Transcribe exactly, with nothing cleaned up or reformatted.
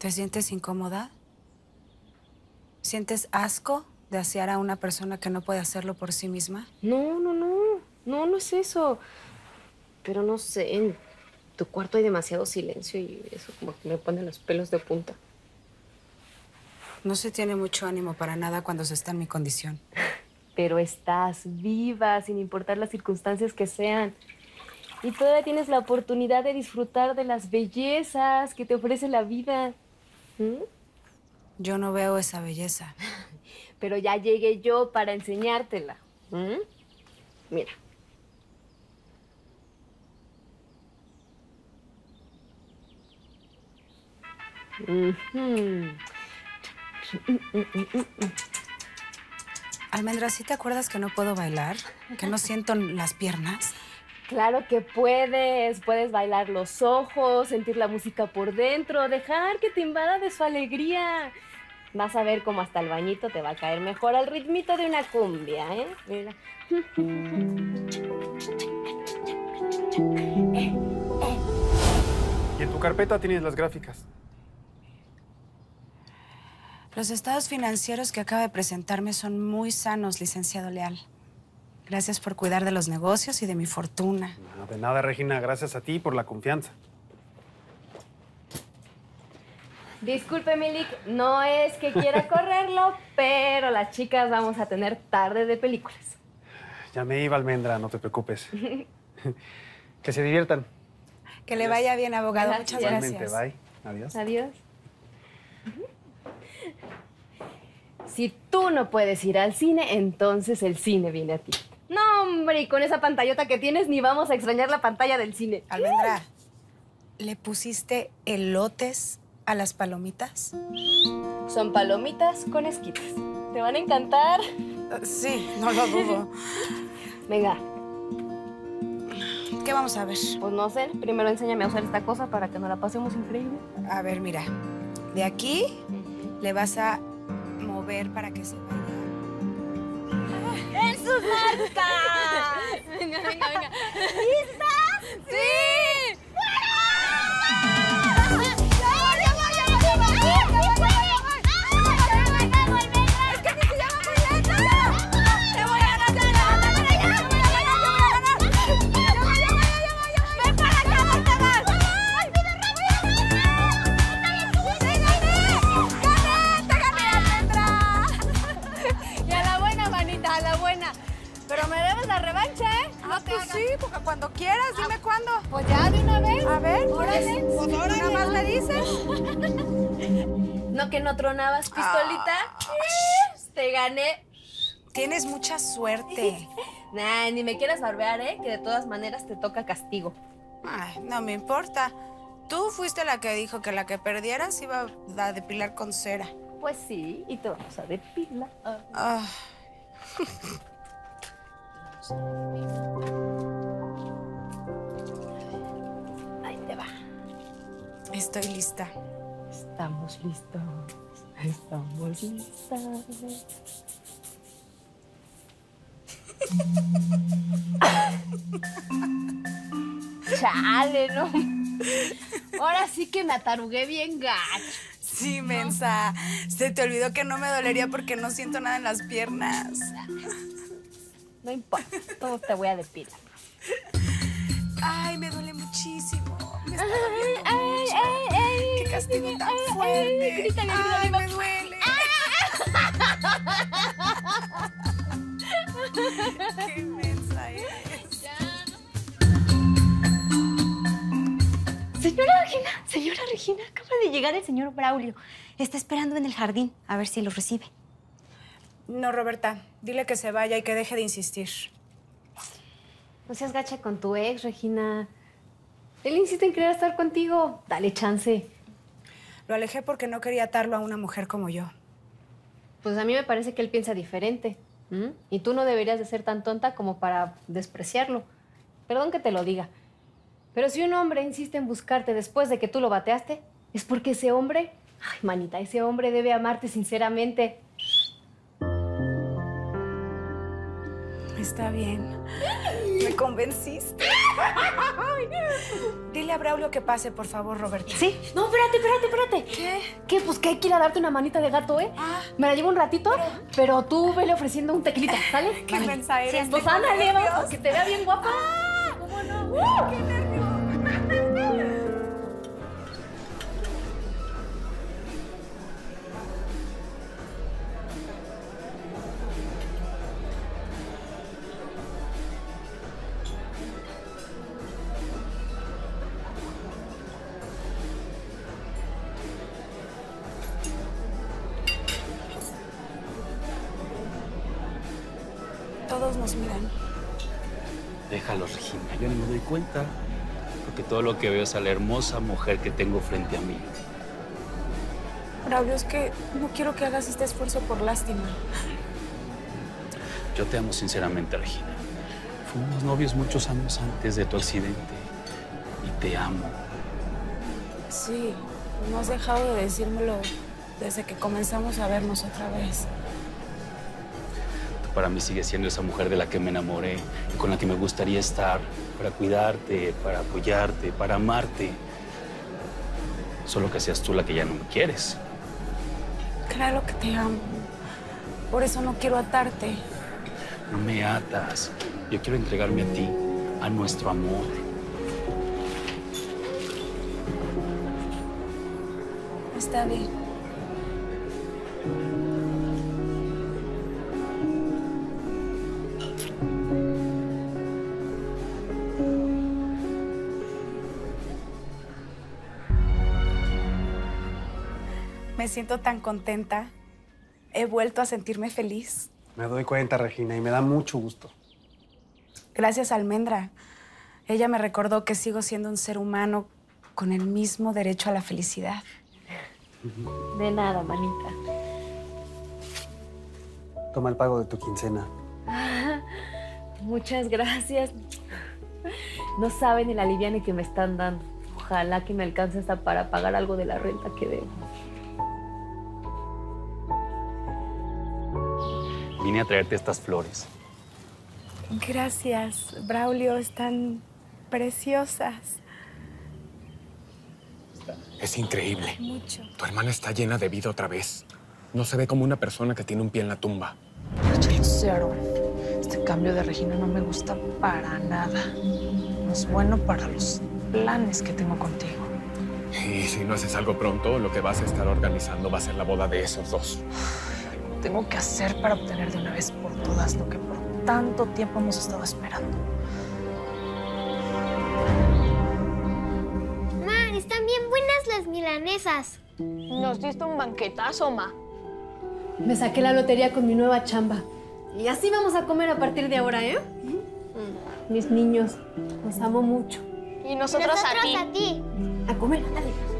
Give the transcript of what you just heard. ¿Te sientes incómoda? ¿Sientes asco de asear a una persona que no puede hacerlo por sí misma? No, no, no. No, no es eso. Pero no sé, en tu cuarto hay demasiado silencio y eso como que me pone los pelos de punta. No se tiene mucho ánimo para nada cuando se está en mi condición. Pero estás viva, sin importar las circunstancias que sean. Y todavía tienes la oportunidad de disfrutar de las bellezas que te ofrece la vida. ¿Mm? Yo no veo esa belleza. Pero ya llegué yo para enseñártela. ¿Mm? Mira. Mm-hmm. Almendra, ¿sí te acuerdas que no puedo bailar? ¿Que no siento las piernas? Claro que puedes. Puedes bailar los ojos, sentir la música por dentro, dejar que te invada de su alegría. Vas a ver cómo hasta el bañito te va a caer mejor al ritmito de una cumbia, ¿eh? Mira. Y en tu carpeta tienes las gráficas. Los estados financieros que acaba de presentarme son muy sanos, licenciado Leal. Gracias por cuidar de los negocios y de mi fortuna. No, de nada, Regina. Gracias a ti por la confianza. Disculpe, Milik, no es que quiera correrlo, pero las chicas vamos a tener tarde de películas. Ya me iba, Almendra, no te preocupes. Que se diviertan. Que le vaya bien, abogado. Gracias. Muchas gracias. Igualmente, bye. Adiós. Adiós. Si tú no puedes ir al cine, entonces el cine viene a ti. No, hombre, y con esa pantallota que tienes ni vamos a extrañar la pantalla del cine. Almendra, ¿le pusiste elotes a las palomitas? Son palomitas con esquites. ¿Te van a encantar? Sí, no lo dudo. Venga. ¿Qué vamos a ver? Pues no sé. Primero enséñame a usar esta cosa para que nos la pasemos increíble. A ver, mira. De aquí le vas a mover para que se vaya. ¡En sus marcas! Venga, venga, venga. ¿Listas? ¡Sí! ¡Sí! Cuando quieras, dime ah, cuándo. Pues ya, de una vez. A ver, órale. Pues órale. Nada más le dices. ¿No que no tronabas, pistolita? Ah. Te gané. Tienes mucha suerte. Nah, ni me quieras barbear, ¿eh? Que de todas maneras te toca castigo. Ay, no me importa. Tú fuiste la que dijo que la que perdieras iba a depilar con cera. Pues sí, y te vamos a depilar. Ah. Estoy lista. Estamos listos. Estamos listas. Chale, ¿no? Ahora sí que me atarugué bien gacho. Sí, mensa. No. Se te olvidó que no me dolería porque no siento nada en las piernas. No importa. Todo te voy a depilar. Ay, me duele muchísimo. Me está doliendo ay, mucho. Ay, ay, qué castigo ay, tan ay, fuerte. Ay, grítale, ay, grítale, ay, me duele. Ay. Qué inmensa eres. Ya. Señora Regina, señora Regina, acaba de llegar el señor Braulio. Está esperando en el jardín a ver si lo recibe. No, Roberta, dile que se vaya y que deje de insistir. No seas gacha con tu ex, Regina. Él insiste en querer estar contigo. Dale chance. Lo alejé porque no quería atarlo a una mujer como yo. Pues a mí me parece que él piensa diferente. ¿Mm? Y tú no deberías de ser tan tonta como para despreciarlo. Perdón que te lo diga. Pero si un hombre insiste en buscarte después de que tú lo bateaste, es porque ese hombre... Ay, manita, ese hombre debe amarte sinceramente. Está bien. Me convenciste. Dile a Braulio que pase, por favor, Roberta. Sí. No, espérate, espérate, espérate. ¿Qué? ¿Qué? Pues que hay que ir a darte una manita de gato, ¿eh? Ah, me la llevo un ratito, pero, pero tú vele ofreciendo un tequilita, ¿sale? Qué mensa eres. Sí, pues ándale, vamos, que te vea bien guapa. Ah, ¿cómo no? Uh, ¡Qué nervioso! Todos nos miran. Déjalos, Regina. Yo no me doy cuenta. Porque todo lo que veo es a la hermosa mujer que tengo frente a mí. Braulio, es que no quiero que hagas este esfuerzo por lástima. Yo te amo sinceramente, Regina. Fuimos novios muchos años antes de tu accidente. Y te amo. Sí, no has dejado de decírmelo desde que comenzamos a vernos otra vez. Para mí sigue siendo esa mujer de la que me enamoré y con la que me gustaría estar, para cuidarte, para apoyarte, para amarte. Solo que seas tú la que ya no me quieres. Claro que te amo. Por eso no quiero atarte. No me atas. Yo quiero entregarme a ti, a nuestro amor. Está bien. Me siento tan contenta. He vuelto a sentirme feliz. Me doy cuenta, Regina, y me da mucho gusto. Gracias a Almendra. Ella me recordó que sigo siendo un ser humano con el mismo derecho a la felicidad. De nada, manita. Toma el pago de tu quincena. Ah, muchas gracias. No saben el aliviane que me están dando. Ojalá que me alcance hasta para pagar algo de la renta que debo. Vine a traerte estas flores. Gracias, Braulio. Están preciosas. Es increíble. Mucho. Tu hermana está llena de vida otra vez. No se ve como una persona que tiene un pie en la tumba. Cero. Este cambio de Regina no me gusta para nada. No es bueno para los planes que tengo contigo. Y si no haces algo pronto, lo que vas a estar organizando va a ser la boda de esos dos. Tengo que hacer para obtener de una vez por todas lo que por tanto tiempo hemos estado esperando. Ma, están bien buenas las milanesas. Nos diste un banquetazo, ma. Me saqué la lotería con mi nueva chamba. Y así vamos a comer a partir de ahora, ¿eh? Mm. Mis niños, los amo mucho. Y nosotros, nosotros a ti. A ti. A comer, ándale.